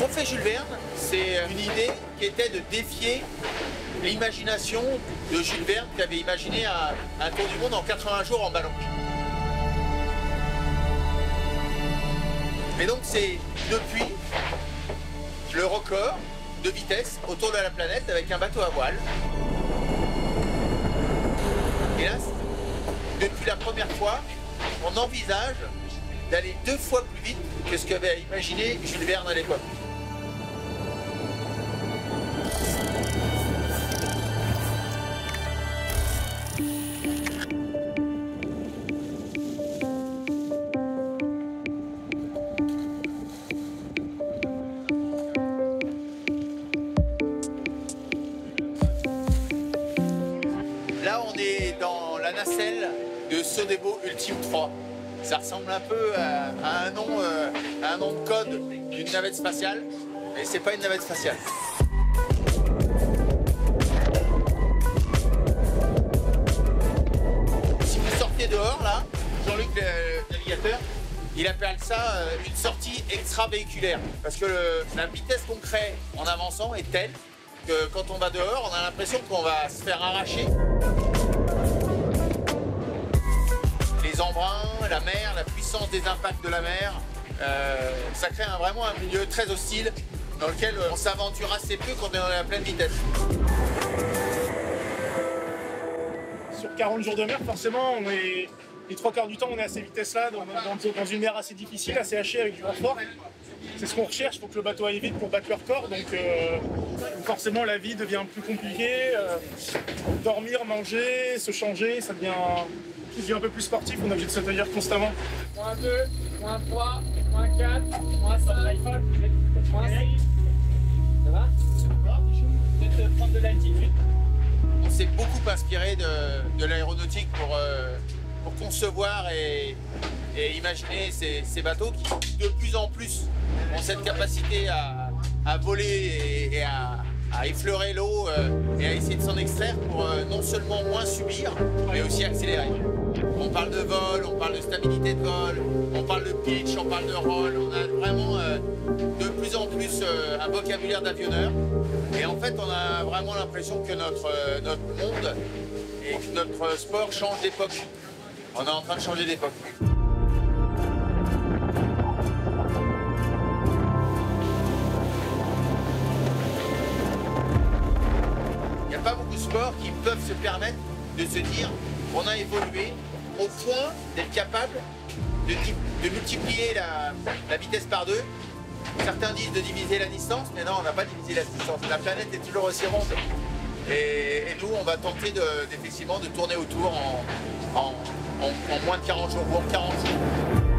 Trophée Jules Verne, c'est une idée qui était de défier l'imagination de Jules Verne qui avait imaginé un tour du monde en 80 jours en ballon. Et donc c'est depuis le record de vitesse autour de la planète avec un bateau à voile. Et là, depuis la première fois, on envisage d'aller 2 fois plus vite que ce qu'avait imaginé Jules Verne à l'époque. Là, on est dans la nacelle de Sodebo Ultime 3. Ça ressemble un peu à un nom de code d'une navette spatiale, mais c'est pas une navette spatiale. Si vous sortez dehors, là, Jean-Luc, le navigateur, il appelle ça une sortie extravéhiculaire, parce que la vitesse qu'on crée en avançant est telle que quand on va dehors, on a l'impression qu'on va se faire arracher. Les embruns, la mer, la puissance des impacts de la mer, ça crée vraiment un milieu très hostile dans lequel on s'aventure assez peu quand on est dans la pleine vitesse. Sur 40 jours de mer, forcément, on est, les 3 quarts du temps, on est à ces vitesses-là, dans une mer assez difficile, assez hachée, avec du vent fort. C'est ce qu'on recherche, il faut que le bateau aille vite pour battre le record, donc forcément la vie devient plus compliquée. Dormir, manger, se changer, ça devient... Qui devient un peu plus sportif, on a obligé de se tailler constamment. Moins 2, moins 3, moins 4, moins 5, moins 6. Ça va? Peut-être prendre de l'altitude. On s'est beaucoup inspiré de l'aéronautique pour concevoir et imaginer ces bateaux qui, de plus en plus, ont cette capacité à voler et à effleurer l'eau et à essayer de s'en extraire pour non seulement moins subir, mais aussi accélérer. On parle de vol, on parle de stabilité de vol, on parle de pitch, on parle de roll, on a vraiment de plus en plus un vocabulaire d'avionneur. Et en fait, on a vraiment l'impression que notre monde et que notre sport change d'époque. On est en train de changer d'époque. Pas beaucoup de sports qui peuvent se permettre de se dire on a évolué au point d'être capable de multiplier la vitesse par 2. Certains disent de diviser la distance, mais non, on n'a pas divisé la distance. La planète est toujours aussi ronde. Et nous, on va tenter effectivement de tourner autour en moins de 40 jours ou en 40 jours.